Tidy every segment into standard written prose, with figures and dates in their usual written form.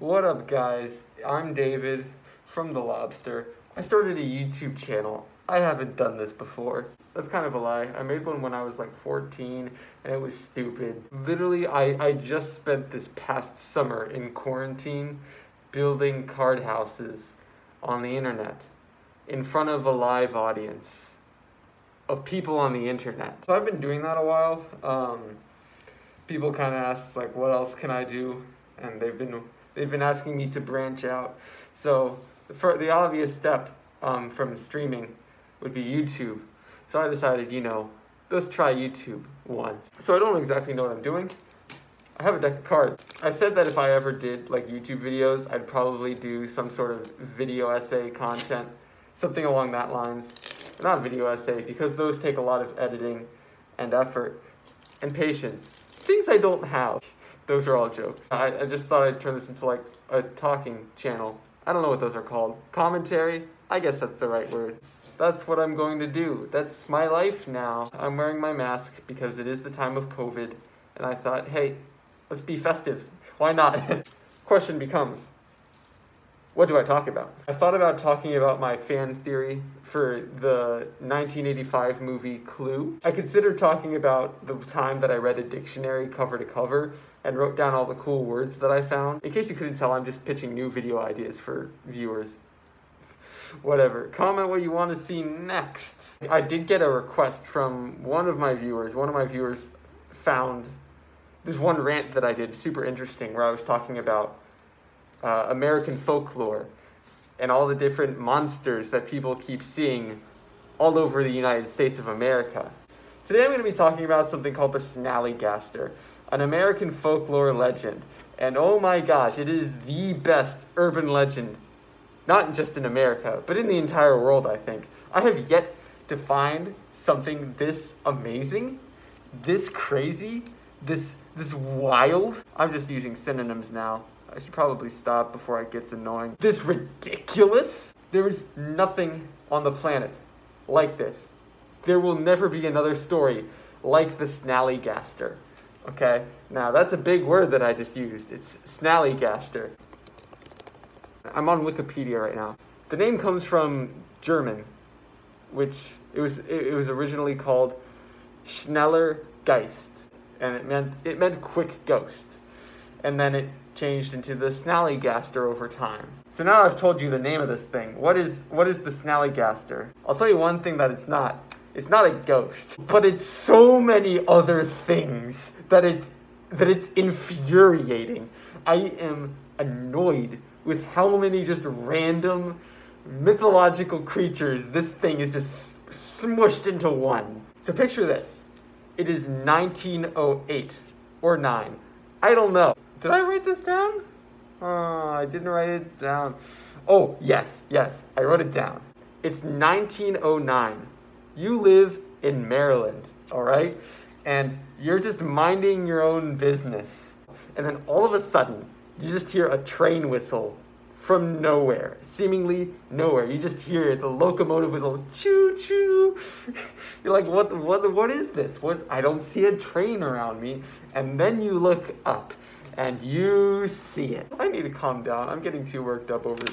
What up, guys? I'm David from The Lobster. I started a YouTube channel. I haven't done this before. That's kind of a lie. I made one when I was like 14 and it was stupid. Literally, I just spent this past summer in quarantine building card houses on the internet in front of a live audience of people on the internet. So I've been doing that a while. People kind of ask, like, what else can I do? And they've been asking me to branch out. So for the obvious step from streaming would be YouTube. So I decided, you know, let's try YouTube once. So I don't exactly know what I'm doing. I have a deck of cards. I said that if I ever did like YouTube videos, I'd probably do some sort of video essay content, something along that lines. Not video essay, because those take a lot of editing and effort and patience. Things I don't have. Those are all jokes. I just thought I'd turn this into like a talking channel. I don't know what those are called. Commentary? I guess that's the right word. That's what I'm going to do. That's my life now. I'm wearing my mask because it is the time of COVID, and I thought, hey, let's be festive. Why not? Question becomes, what do I talk about? I thought about talking about my fan theory for the 1985 movie Clue. I considered talking about the time that I read a dictionary cover to cover and wrote down all the cool words that I found. In case you couldn't tell, I'm just pitching new video ideas for viewers. Whatever. Comment what you want to see next. I did get a request from one of my viewers. One of my viewers found this one rant that I did super interesting where I was talking about American folklore and all the different monsters that people keep seeing all over the United States of America. Today I'm going to be talking about something called the Snallygaster, an American folklore legend. And oh my gosh, it is the best urban legend, not just in America, but in the entire world, I think. I have yet to find something this amazing, this crazy, this wild. I'm just using synonyms now. I should probably stop before it gets annoying. This ridiculous? There is nothing on the planet like this. There will never be another story like the Snallygaster. Okay? Now, that's a big word that I just used. It's Snallygaster. I'm on Wikipedia right now. The name comes from German, which it was originally called Schneller Geist, and it meant quick ghost. And then it changed into the Snallygaster over time. So now I've told you the name of this thing. What is the Snallygaster? I'll tell you one thing that it's not. It's not a ghost, but it's so many other things that it's infuriating. I am annoyed with how many just random mythological creatures this thing is just smushed into one. So picture this. It is 1908 or 9. I don't know. Did I write this down? Oh, I didn't write it down. Oh, yes, I wrote it down. It's 1909. You live in Maryland, all right? And you're just minding your own business. And then all of a sudden, you just hear a train whistle from nowhere, seemingly nowhere. You just hear the locomotive whistle, choo-choo. You're like, what is this? I don't see a train around me. And then you look up. And you see it. I need to calm down. I'm getting too worked up over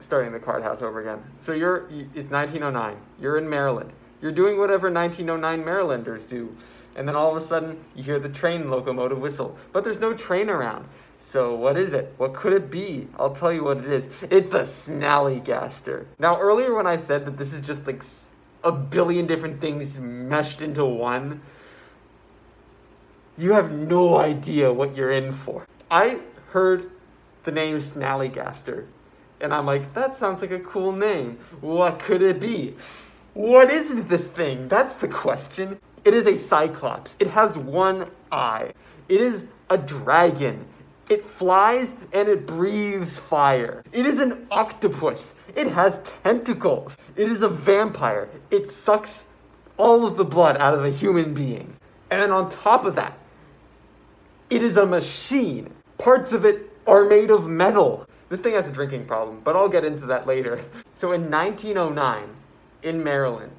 starting the card house over again. So it's 1909. You're in Maryland. You're doing whatever 1909 Marylanders do. And then all of a sudden, you hear the train locomotive whistle. But there's no train around. So what is it? What could it be? I'll tell you what it is. It's the Snallygaster. Now, earlier when I said that this is just like a billion different things meshed into one, you have no idea what you're in for. I heard the name Snallygaster, and I'm like, that sounds like a cool name. What could it be? What is this thing? That's the question. It is a cyclops. It has one eye. It is a dragon. It flies and it breathes fire. It is an octopus. It has tentacles. It is a vampire. It sucks all of the blood out of a human being. And then on top of that, it is a machine. Parts of it are made of metal. This thing has a drinking problem, but I'll get into that later. So in 1909, in Maryland,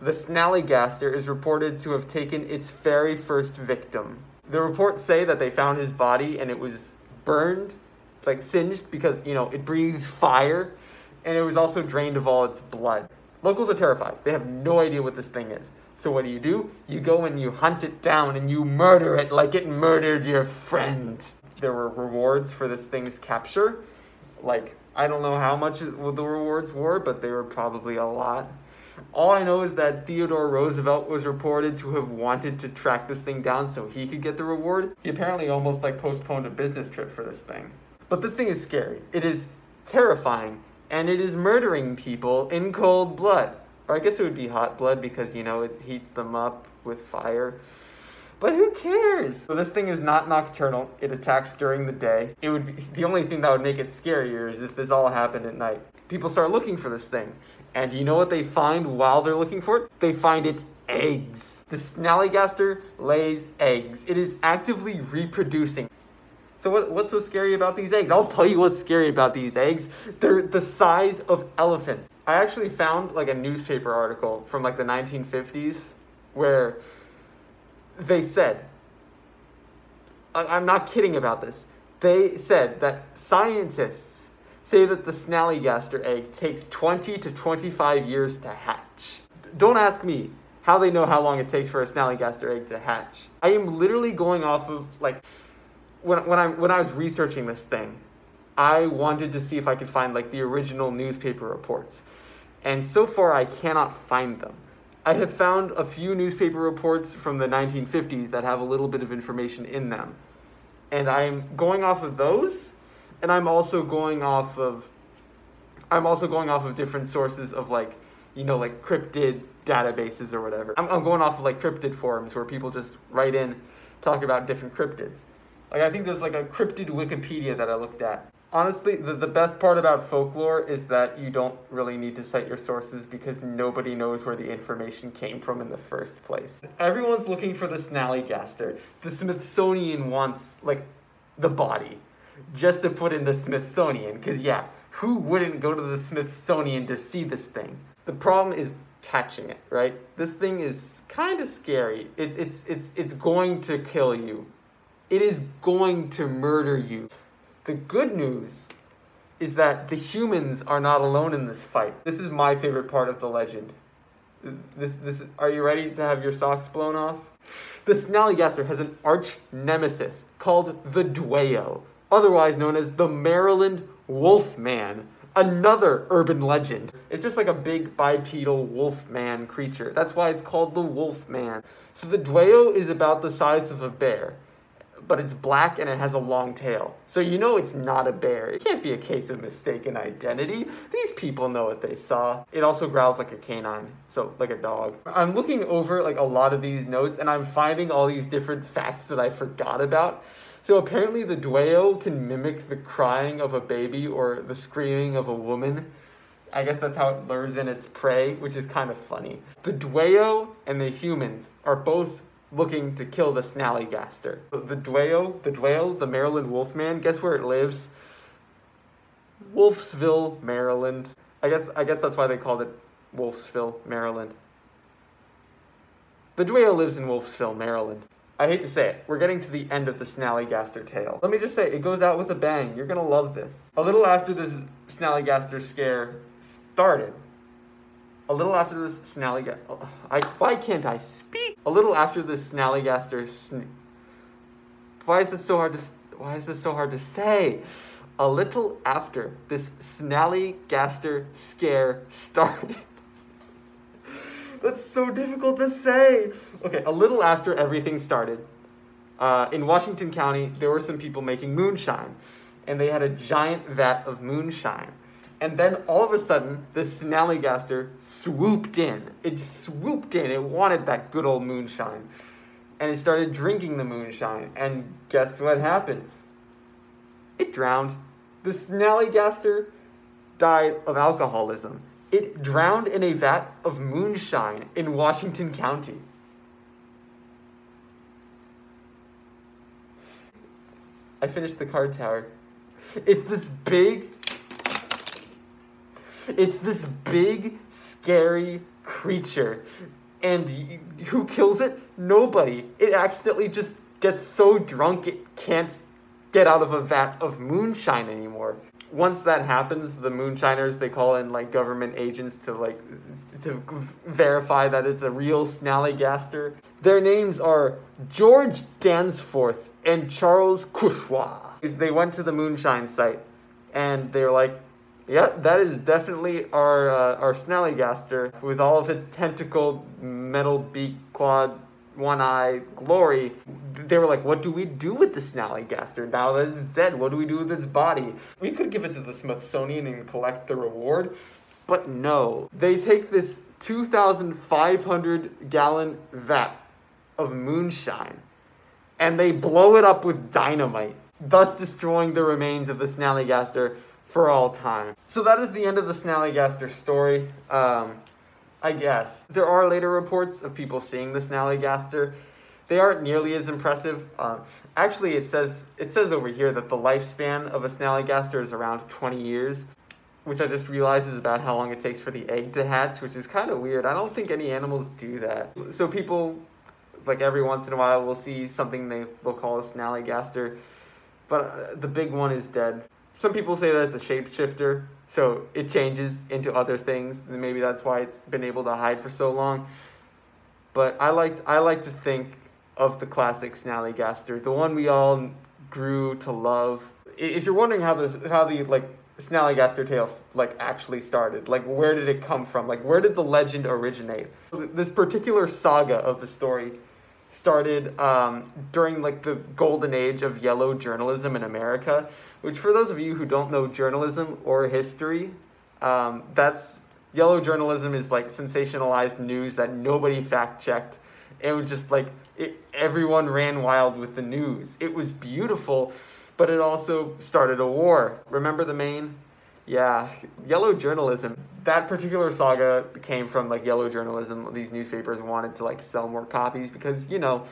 the Snallygaster is reported to have taken its very first victim. The reports say that they found his body and it was burned, like singed, because, you know, it breathes fire, and it was also drained of all its blood. Locals are terrified. They have no idea what this thing is. So what do? You go and you hunt it down and you murder it like it murdered your friend. There were rewards for this thing's capture. Like, I don't know how much the rewards were, but they were probably a lot. All I know is that Theodore Roosevelt was reported to have wanted to track this thing down so he could get the reward. He apparently almost like postponed a business trip for this thing. But this thing is scary. It is terrifying, and it is murdering people in cold blood. Or I guess it would be hot blood because, you know, it heats them up with fire. But who cares? So this thing is not nocturnal. It attacks during the day. It would be, the only thing that would make it scarier is if this all happened at night. People start looking for this thing. And you know what they find while they're looking for it? They find its eggs. The Snallygaster lays eggs. It is actively reproducing. So what's so scary about these eggs? I'll tell you what's scary about these eggs. They're the size of elephants. I actually found like a newspaper article from like the 1950s where they said, I'm not kidding about this, they said that scientists say that the Snallygaster egg takes 20 to 25 years to hatch. Don't ask me how they know how long it takes for a Snallygaster egg to hatch. I am literally going off of like, when I was researching this thing, I wanted to see if I could find like the original newspaper reports. And so far I cannot find them. I have found a few newspaper reports from the 1950s that have a little bit of information in them. And I'm going off of those, and I'm also going off of different sources of like, you know, like cryptid databases or whatever. I'm going off of like cryptid forums where people just write in, talk about different cryptids. Like I think there's like a cryptid Wikipedia that I looked at. Honestly, the best part about folklore is that you don't really need to cite your sources because nobody knows where the information came from in the first place. Everyone's looking for the Snallygaster. The Smithsonian wants, like, the body just to put in the Smithsonian because, yeah, who wouldn't go to the Smithsonian to see this thing? The problem is catching it, right? This thing is kind of scary. It's going to kill you. It is going to murder you. The good news is that the humans are not alone in this fight. This is my favorite part of the legend. Are you ready to have your socks blown off? The Snallygaster has an arch-nemesis called the Dwayo, otherwise known as the Maryland Wolfman, another urban legend. It's just like a big bipedal wolfman creature. That's why it's called the Wolfman. So the Dwayo is about the size of a bear, but it's black and it has a long tail. So you know it's not a bear. It can't be a case of mistaken identity. These people know what they saw. It also growls like a canine, so like a dog. I'm looking over like a lot of these notes and I'm finding all these different facts that I forgot about. So apparently the Dwayo can mimic the crying of a baby or the screaming of a woman. I guess that's how it lures in its prey, which is kind of funny. The Dwayo and the humans are both looking to kill the Snallygaster. The Dwayo, the Maryland Wolfman, guess where it lives? Wolfsville, Maryland. I guess that's why they called it Wolfsville, Maryland. The Dwayo lives in Wolfsville, Maryland. I hate to say it, we're getting to the end of the Snallygaster tale. Let me just say, it goes out with a bang. You're gonna love this. A little after this Snallygaster scare started, A little after this Snallygaster scare started. That's so difficult to say. Okay, a little after everything started, in Washington County, there were some people making moonshine, and they had a giant vat of moonshine. And then all of a sudden, the Snallygaster swooped in. It swooped in. It wanted that good old moonshine. And it started drinking the moonshine. And guess what happened? It drowned. The Snallygaster died of alcoholism. It drowned in a vat of moonshine in Washington County. I finished the card tower. It's this big, scary creature. And who kills it? Nobody. It accidentally just gets so drunk it can't get out of a vat of moonshine anymore. Once that happens, the moonshiners, they call in, like, government agents to, like, to verify that it's a real Snallygaster. Their names are George Dansforth and Charles Couchwa. They went to the moonshine site, and they were like, yeah, that is definitely our Snallygaster with all of its tentacled, metal beak-clawed, one-eye glory. They were like, what do we do with the Snallygaster now that it's dead? What do we do with its body? We could give it to the Smithsonian and collect the reward, but no. They take this 2,500 gallon vat of moonshine and they blow it up with dynamite, thus destroying the remains of the Snallygaster for all time. So that is the end of the Snallygaster story. I guess. There are later reports of people seeing the Snallygaster. They aren't nearly as impressive. Actually, it says over here that the lifespan of a Snallygaster is around 20 years, which I just realized is about how long it takes for the egg to hatch, which is kind of weird. I don't think any animals do that. So people, like, every once in a while, will see something they'll call a Snallygaster, but the big one is dead. Some people say that it's a shapeshifter, so it changes into other things, and maybe that's why it's been able to hide for so long. But I like to think of the classic Snallygaster, the one we all grew to love. If you're wondering how the like Snallygaster tale actually started, where did it come from? Where did the legend originate? This particular saga of the story started during the golden age of yellow journalism in America, which, for those of you who don't know journalism or history, that's yellow journalism is sensationalized news that nobody fact checked. It was just everyone ran wild with the news. It was beautiful, but it also started a war. Remember the Maine? Yeah, yellow journalism. That particular saga came from yellow journalism. These newspapers wanted to sell more copies because, you know,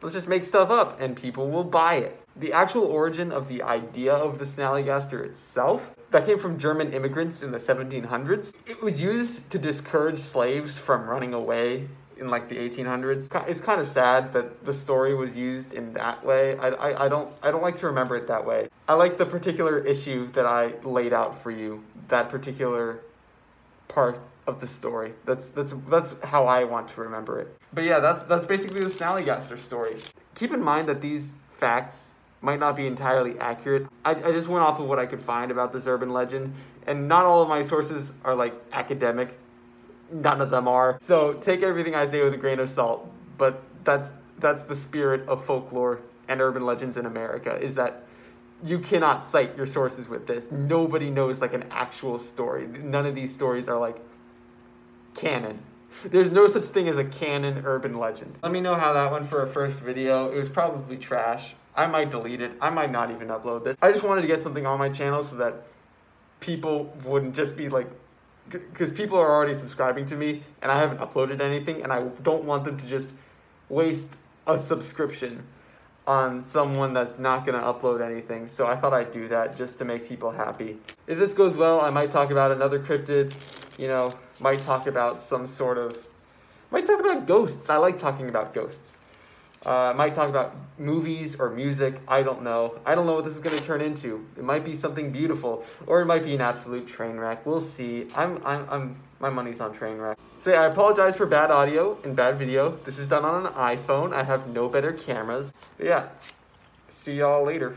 let's just make stuff up and people will buy it. The actual origin of the idea of the Snallygaster itself, that came from German immigrants in the 1700s. It was used to discourage slaves from running away in the 1800s. It's kind of sad that the story was used in that way. I don't like to remember it that way. I like the particular issue that I laid out for you, that particular part of the story. That's how I want to remember it. But yeah, that's basically the Snallygaster story. Keep in mind that these facts might not be entirely accurate. I just went off of what I could find about this urban legend, and not all of my sources are academic. None of them are. So take everything I say with a grain of salt, but that's the spirit of folklore and urban legends in America, is that you cannot cite your sources with this. Nobody knows an actual story. None of these stories are canon. There's no such thing as a canon urban legend. Let me know how that went for a first video. It was probably trash. I might delete it. I might not even upload this. I just wanted to get something on my channel so that people wouldn't just be because people are already subscribing to me and I haven't uploaded anything, and I don't want them to just waste a subscription on someone that's not going to upload anything. So I thought I'd do that just to make people happy. If this goes well, I might talk about another cryptid, you know, might talk about some sort of, might talk about ghosts. I like talking about ghosts. Might talk about movies or music. I don't know. I don't know what this is going to turn into. It might be something beautiful, or it might be an absolute train wreck. We'll see. My money's on train wreck. So yeah, I apologize for bad audio and bad video. This is done on an iPhone. I have no better cameras. But yeah, see y'all later.